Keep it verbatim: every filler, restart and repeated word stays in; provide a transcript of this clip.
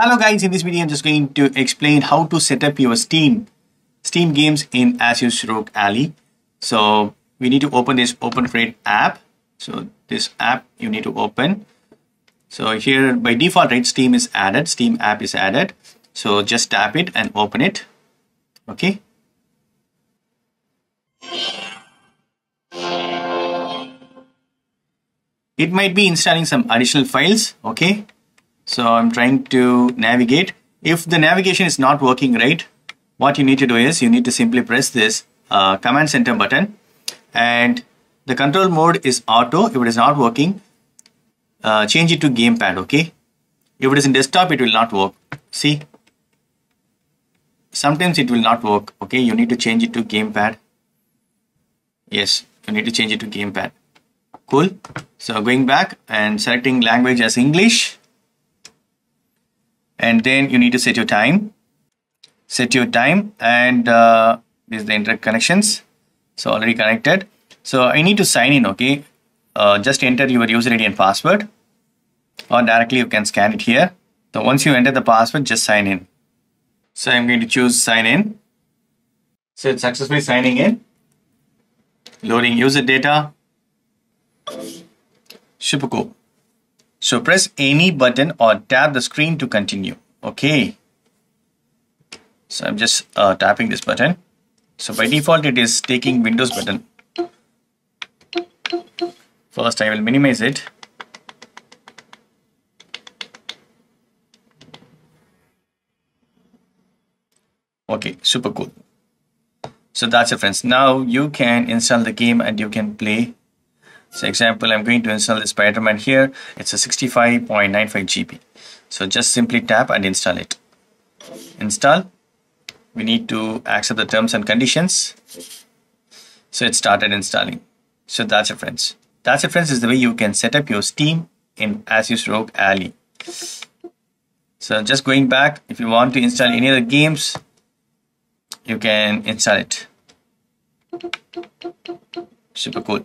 Hello guys, in this video I'm just going to explain how to set up your Steam Steam games in ASUS ROG Ally. So we need to open this OpenPlay app. So this app you need to open. So here by default, right, Steam is added, Steam app is added. So just tap it and open it. Okay. It might be installing some additional files, okay. So I'm trying to navigate. If the navigation is not working right, what you need to do is you need to simply press this uh, command center button, and the control mode is auto. If it is not working, uh, change it to gamepad, okay. If it is in desktop, it will not work. See, sometimes it will not work, okay. You need to change it to gamepad. Yes, you need to change it to gamepad. Cool. So going back and selecting language as English. And then you need to set your time, set your time, and uh, this is the internet connections. So already connected. So I need to sign in, okay. Uh, just enter your user I D and password, or directly you can scan it here. So once you enter the password, just sign in. So I'm going to choose sign in. So it's successfully signing in. Loading user data. Shipuko. So press any button or tap the screen to continue. Okay. So I'm just uh, tapping this button. So by default, it is taking Windows button. First, I will minimize it. Okay, super cool. So that's it, friends. Now you can install the game and you can play. So example, I'm going to install the Spider-Man here. It's a sixty-five point nine five gigabyte. So just simply tap and install it. Install. We need to accept the terms and conditions. So it started installing. So that's it, friends. That's it, friends, is the way you can set up your Steam in ASUS ROG Ally. So just going back, if you want to install any other games, you can install it. Super cool.